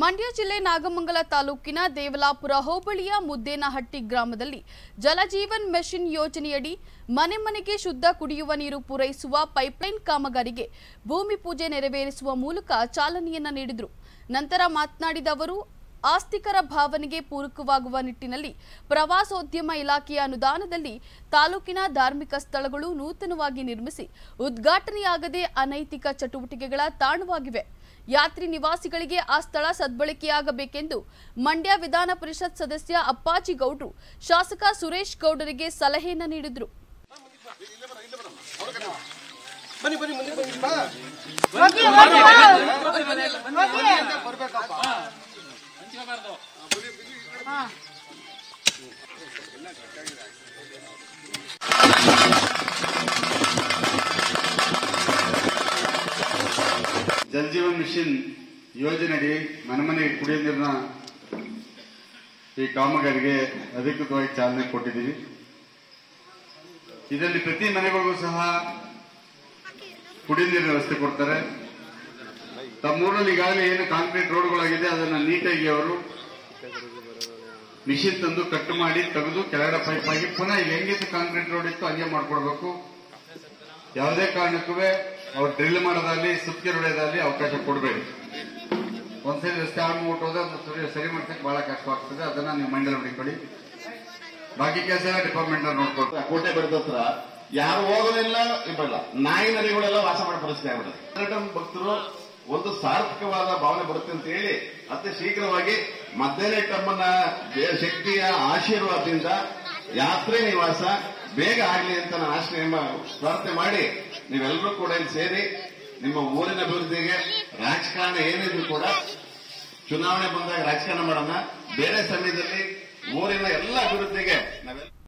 ಮಂಡ್ಯ ಜಿಲ್ಲೆ ನಾಗಮಂಗಲ ತಾಲೂಕಿನ ದೇವಲಾಪುರ ಹೋಬಳಿಯ ಮುದ್ದೇನಹಟ್ಟಿ ಗ್ರಾಮದಲ್ಲಿ ಜಲಜೀವನ್ ಮಿಷನ್ ಯೋಜನೆಯಡಿ ಮನೆ ಮನೆಗೆ ಶುದ್ಧ ಕುಡಿಯುವ ನೀರು ಪೂರೈಸುವ ಪೈಪ್ಲೈನ್ ಕಾಮಗಾರಿಗೆ ಭೂಮಿ ಪೂಜೆ ನೆರವೇರಿಸುವ ಮೂಲಕ ಚಾಲನೆಯನ್ನು ನೀಡಿದರು. ನಂತರ ಮಾತನಾಡಿದ ಅವರು, ಆಸ್ತಿಕರ ಭಾವನೆಗೆ ಪೂರಕವಾಗುವ ನಿಟ್ಟಿನಲ್ಲಿ ಪ್ರವಾಸೋದ್ಯಮ ಇಲಾಖೆಯ ಅನುದಾನದಲ್ಲಿ ತಾಲೂಕಿನ ಧಾರ್ಮಿಕ ಸ್ಥಳಗಳು ನೂತನವಾಗಿ ನಿರ್ಮಿಸಿ ಉದ್ಘಾಟನೆಯಾಗದೆ ಅನೈತಿಕ ಚಟುವಟಿಕೆಗಳ ತಾಣವಾಗಿವೆ. ಯಾತ್ರಿ ನಿವಾಸಿಗಳಿಗೆ ಆ ಸ್ಥಳ ಸದ್ಬಳಕೆಯಾಗಬೇಕೆಂದು ಮಂಡ್ಯ ವಿಧಾನ ಪರಿಷತ್ ಸದಸ್ಯ ಅಪ್ಪಾಜಿ ಗೌಡ್ರು ಶಾಸಕ ಸುರೇಶ್ ಗೌಡರಿಗೆ ಸಲಹೆಯನ್ನು ನೀಡಿದರು. ಜಲಜೀವನ್ ಮಿಷನ್ ಯೋಜನೆಯಡಿ ಮನೆ ಮನೆಗೆ ಕುಡಿಯುವ ನೀರಿನ ಈ ಕಾಮಗಾರಿಗೆ ಅಧಿಕೃತವಾಗಿ ಚಾಲನೆ ಕೊಟ್ಟಿದ್ದೀವಿ. ಇದರಲ್ಲಿ ಪ್ರತಿ ಮನೆಗಳಿಗೂ ಸಹ ಕುಡಿಯುವ ನೀರಿನ ವ್ಯವಸ್ಥೆ ಕೊಡ್ತಾರೆ. ತಮ್ಮೂರಲ್ಲಿ ಈಗಾಗಲೇ ಏನು ಕಾಂಕ್ರೀಟ್ ರೋಡ್ಗಳಾಗಿದೆ ಅದನ್ನು ನೀಟಾಗಿ ಅವರು ಮಿಷನ್ ತಂದು ಕಟ್ ಮಾಡಿ ತೆಗೆದು ಕೆಳಗಡೆ ಪೈಪ್ ಆಗಿ ಪುನಃ ಹೆಂಗಿತ್ತು ಕಾಂಕ್ರೀಟ್ ರೋಡ್ ಇತ್ತು ಹಂಗೆ ಮಾಡಿಕೊಡ್ಬೇಕು. ಯಾವುದೇ ಕಾರಣಕ್ಕೂ ಅವ್ರು ಡ್ರಿಲ್ ಮಾಡೋದಾಗಲಿ ಸುತ್ತಿಗೆ ಹೊಡೆಯೋದಾಗಲಿ ಅವಕಾಶ ಕೊಡಬೇಡಿ. ಒಂದ್ಸರಿ ರಸ್ತೆ ಆಡ್ಬಿಟ್ಟು ಹೋದ್ರೆ ಅದು ಸರಿ ಮಾಡ್ಸಕ್ಕೆ ಬಹಳ ಕಷ್ಟವಾಗ್ತದೆ. ಅದನ್ನ ನೀವು ಮೈಂಡಲ್ಲಿ ಹೊಡಿಕೊಳ್ಳಿ. ಬಾಕಿ ಕೆಲಸ ಎಲ್ಲ ಡಿಪಾರ್ಟ್ಮೆಂಟ್ ನೋಡ್ಕೊಳ್ತಾರೆ. ಕೋಟೆ ಬಡದತ್ರ ಯಾರು ಹೋಗೋದಿಲ್ಲ, ಇಬ್ಬಲ್ಲ ನಾಯಿ ನರಿಗಳೆಲ್ಲ ವಾಸ ಮಾಡೋ ಪರಿಸ್ಥಿತಿ ಆಗ್ಬಿಡುತ್ತೆ. ಭಕ್ತರು ಒಂದು ಸಾರ್ಥಕವಾದ ಭಾವನೆ ಬರುತ್ತೆ ಅಂತ ಹೇಳಿ ಅತಿ ಶೀಘ್ರವಾಗಿ ಮಧ್ಯಾಹ್ನ ತಮ್ಮನ್ನ ಶಕ್ತಿಯ ಆಶೀರ್ವಾದದಿಂದ ಯಾತ್ರೆ ನಿವಾಸ ಬೇಗ ಆಗಲಿ ಅಂತ ನಾನು ಆಶ್ರಯ ಪ್ರಾರ್ಥನೆ ಮಾಡಿ ನೀವೆಲ್ಲರೂ ಕೂಡ ಇಲ್ಲಿ ಸೇರಿ ನಿಮ್ಮ ಊರಿನ ಅಭಿವೃದ್ಧಿಗೆ ರಾಜಕಾರಣ ಏನಿದ್ರು ಕೂಡ ಚುನಾವಣೆ ಬಂದಾಗ ರಾಜಕಾರಣ ಮಾಡೋಣ. ಬೇರೆ ಸಮಯದಲ್ಲಿ ಊರಿನ ಎಲ್ಲ ಅಭಿವೃದ್ಧಿಗೆ ನಾವೆಲ್ಲ